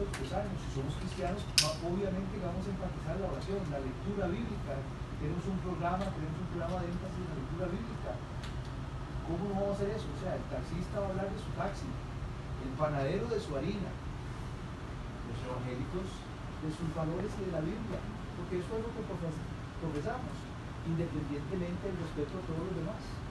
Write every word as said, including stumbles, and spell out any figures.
nosotros los años, si somos cristianos, obviamente vamos a enfatizar la oración, la lectura bíblica. Tenemos un programa, tenemos un programa de énfasis en la lectura bíblica. ¿Cómo no vamos a hacer eso? O sea, el taxista va a hablar de su taxi, el panadero de su harina, los evangélicos de sus valores y de la Biblia, porque eso es lo que profesamos, independientemente del respeto a todos los demás.